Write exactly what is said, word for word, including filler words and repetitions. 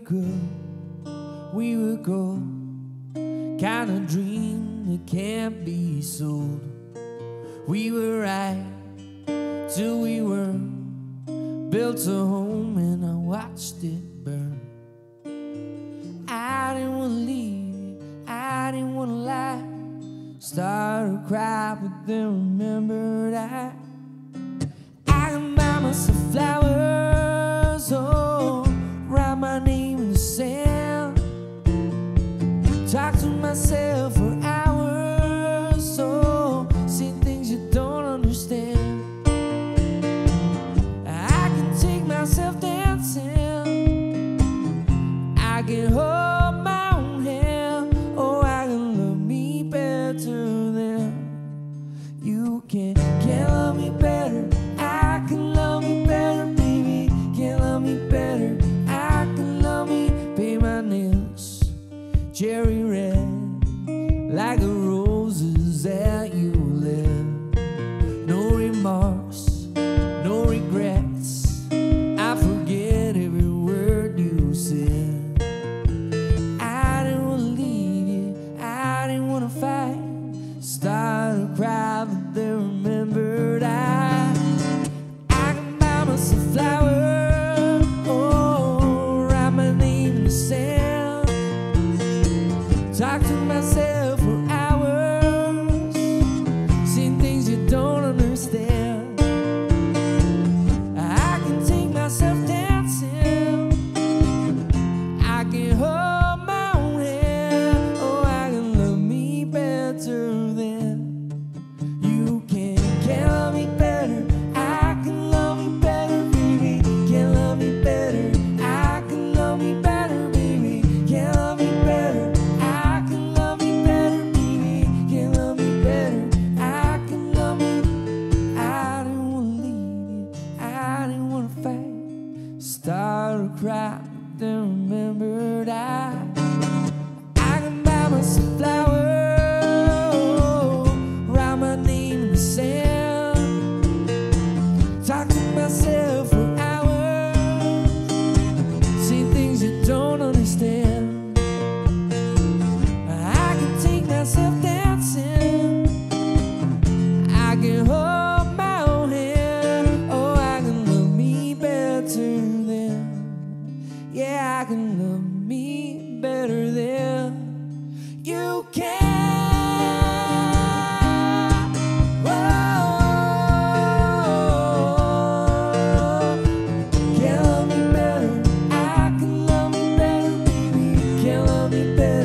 were good, we were gold. Kind of dream that can't be sold. We were right till we were. Built a home and I watched it burn. I didn't want to leave, I didn't want to lie. Started to cry, but then remembered I I can buy myself flowers, oh, write my name in the sand. Talk to myself for hours, oh, see things you don't understand. I can take myself dancing, I can hold my own hand. Oh, I can love me better than you can. Can't love me better, I can love me better, baby. Can't love me better, I can love me. Paint my nails cherry red, like the roses that you live. No remorse, no regrets, I forget every word you said. I didn't want to leave you, I didn't want to fight. Started to cry, but then remembered I I can buy myself flowers, oh, write my name in the sand. Talk to myself for hours, seeing things you don't understand. I can take myself dancing, I can hold my own hand. Oh, I can love me better than you can. Can't love me better, I can love me better, baby. Can't love me better, I can love me better, baby. Can't love me better, started to cry, then remembered I I can buy myself flowers, write my name in the sand. Talk to myself for hours, see things you don't understand. I can take myself dancing, I can hold my own hand. Oh, I can love me better. Yeah, I can love me better than you can. Whoa. Can't love me better, I can love me better, baby. Can't love me better.